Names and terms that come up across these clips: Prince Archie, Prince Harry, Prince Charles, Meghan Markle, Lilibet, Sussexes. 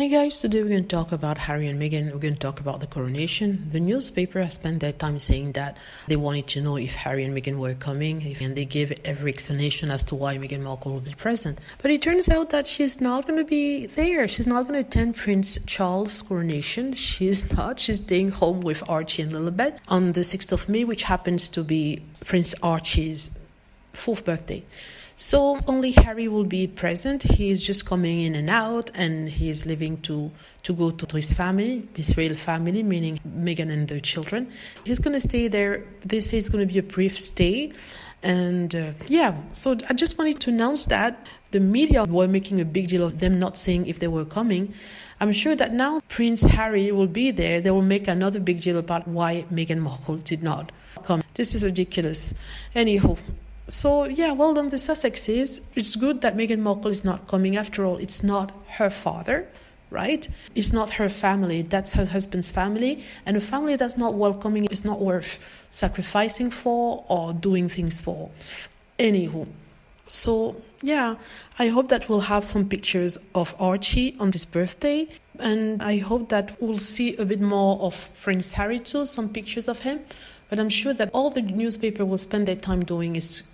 Hey guys, today we're going to talk about Harry and Meghan. We're going to talk about the coronation. The newspaper has spent their time saying that they wanted to know if Harry and Meghan were coming, and they gave every explanation as to why Meghan Markle will be present. But it turns out that she's not going to be there. She's not going to attend Prince Charles' coronation. She's not. She's staying home with Archie and Lilibet on the 6th of May, which happens to be Prince Archie's 4th birthday. So only Harry will be present. He is just coming in and out, and he is leaving to go to his family, his real family, meaning Meghan and their children. He's going to stay there. They say it's going to be a brief stay. And so I just wanted to announce that the media were making a big deal of them not saying if they were coming. I'm sure that now Prince Harry will be there. They will make another big deal about why Meghan Markle did not come. This is ridiculous. Anyhow. So, well done, the Sussexes. It's good that Meghan Markle is not coming. After all, it's not her father, right? It's not her family. That's her husband's family. And a family that's not welcoming is not worth sacrificing for or doing things for. Anywho. So, I hope that we'll have some pictures of Archie on his birthday. And I hope that we'll see a bit more of Prince Harry too, some pictures of him. But I'm sure that all the newspaper will spend their time doing is,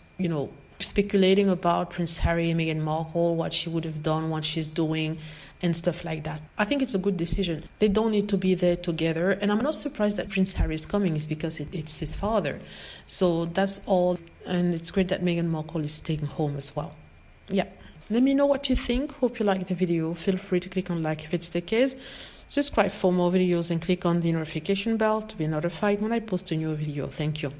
speculating about Prince Harry, Meghan Markle, what she would have done, what she's doing, and stuff like that. I think it's a good decision. They don't need to be there together. And I'm not surprised that Prince Harry is coming. It's because it's his father. So that's all. And it's great that Meghan Markle is staying home as well. Let me know what you think. Hope you like the video. Feel free to click on like if it's the case. Subscribe for more videos and click on the notification bell to be notified when I post a new video. Thank you.